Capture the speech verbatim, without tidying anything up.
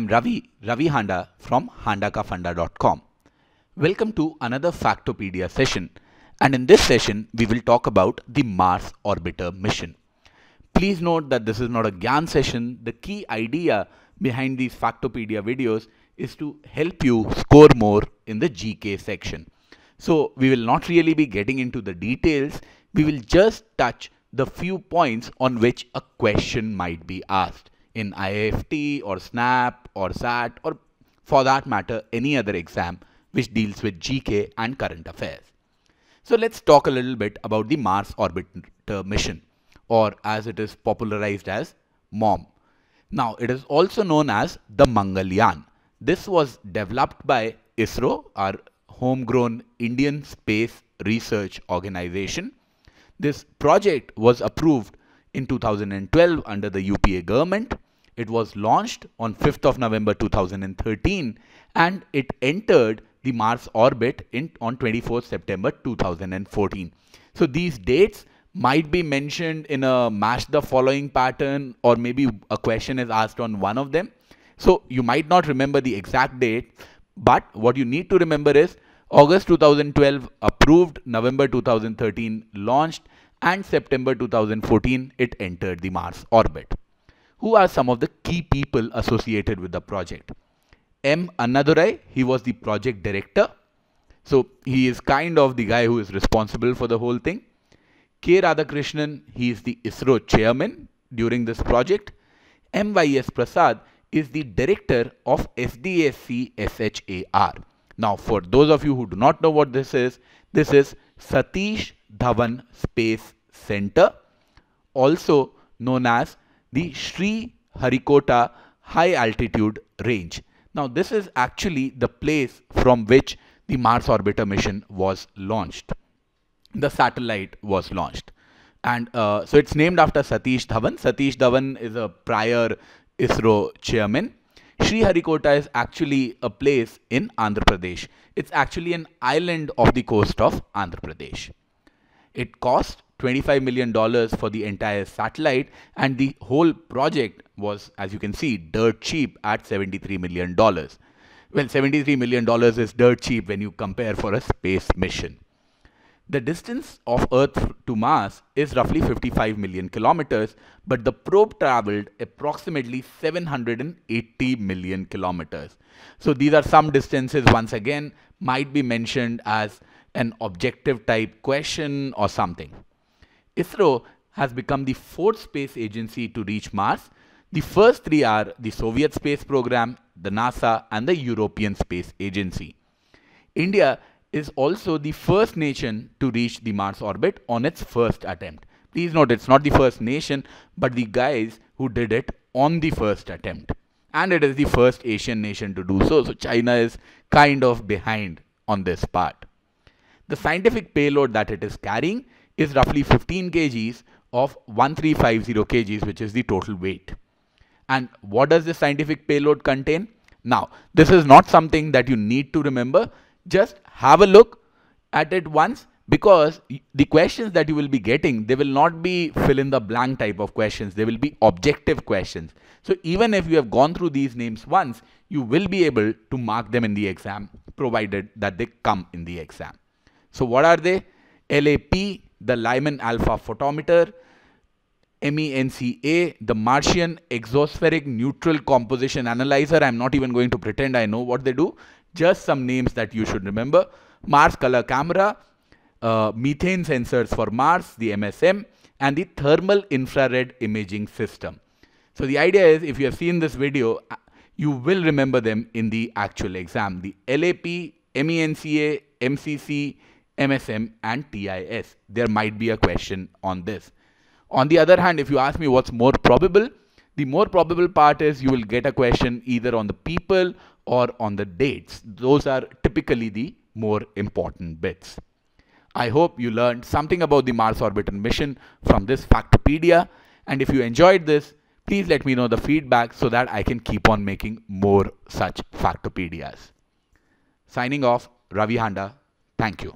I'm Ravi, Ravi Handa from handakafunda dot com. Welcome to another Factopedia session, and in this session we will talk about the Mars Orbiter Mission. Please note that this is not a G Y A N session. The key idea behind these Factopedia videos is to help you score more in the G K section. So we will not really be getting into the details, we will just touch the few points on which a question might be asked in I I F T or SNAP or SAT, or for that matter any other exam which deals with G K and current affairs. So let's talk a little bit about the Mars Orbiter Mission, or as it is popularized as MOM. Now it is also known as the Mangalyaan. This was developed by ISRO, our homegrown Indian Space Research Organization. This project was approved in two thousand twelve under the U P A government. It was launched on fifth of November two thousand thirteen and it entered the Mars orbit in, on twenty-fourth September two thousand fourteen. So these dates might be mentioned in a match the following pattern, or maybe a question is asked on one of them. So you might not remember the exact date, but what you need to remember is August two thousand twelve approved, November two thousand thirteen launched, and September two thousand fourteen it entered the Mars orbit. Who are some of the key people associated with the project? M. Annadurai, he was the project director. So he is kind of the guy who is responsible for the whole thing. K. Radhakrishnan, he is the ISRO chairman during this project. M Y S Prasad is the director of S D S C S H A R. Now for those of you who do not know what this is, this is Satish Dhawan Space Center, also known as the Sri Harikota High Altitude Range. Now this is actually the place from which the Mars Orbiter Mission was launched. The satellite was launched. And uh, so it's named after Satish Dhawan. Satish Dhawan is a prior ISRO chairman. Sri Harikota is actually a place in Andhra Pradesh. It's actually an island off the coast of Andhra Pradesh. It cost twenty-five million dollars for the entire satellite, and the whole project was, as you can see, dirt cheap at seventy-three million dollars. Well, seventy-three million dollars is dirt cheap when you compare for a space mission. The distance of Earth to Mars is roughly fifty-five million kilometers, but the probe traveled approximately seven hundred eighty million kilometers. So these are some distances, once again, might be mentioned as an objective type question or something. ISRO has become the fourth space agency to reach Mars. The first three are the Soviet space program, the NASA, and the European Space Agency. India is also the first nation to reach the Mars orbit on its first attempt. Please note, it's not the first nation, but the guys who did it on the first attempt. And it is the first Asian nation to do so, so China is kind of behind on this part. The scientific payload that it is carrying is roughly fifteen kilograms of one thousand three hundred fifty kilograms, which is the total weight. And what does this scientific payload contain? Now, this is not something that you need to remember. Just have a look at it once, because the questions that you will be getting, they will not be fill in the blank type of questions. They will be objective questions. So even if you have gone through these names once, you will be able to mark them in the exam, provided that they come in the exam. So what are they? L A P, the Lyman Alpha Photometer, MENCA, the Martian Exospheric Neutral Composition Analyzer. I'm not even going to pretend I know what they do. Just some names that you should remember. Mars Color Camera, uh, Methane Sensors for Mars, the M S M, and the Thermal Infrared Imaging System. So the idea is, if you have seen this video, you will remember them in the actual exam. The L A P, MENCA, M C C, M S M, and T I S. There might be a question on this. On the other hand, if you ask me what's more probable, the more probable part is you will get a question either on the people or on the dates. Those are typically the more important bits. I hope you learned something about the Mars Orbiter Mission from this Factopedia. And if you enjoyed this, please let me know the feedback so that I can keep on making more such Factopedias. Signing off, Ravi Handa. Thank you.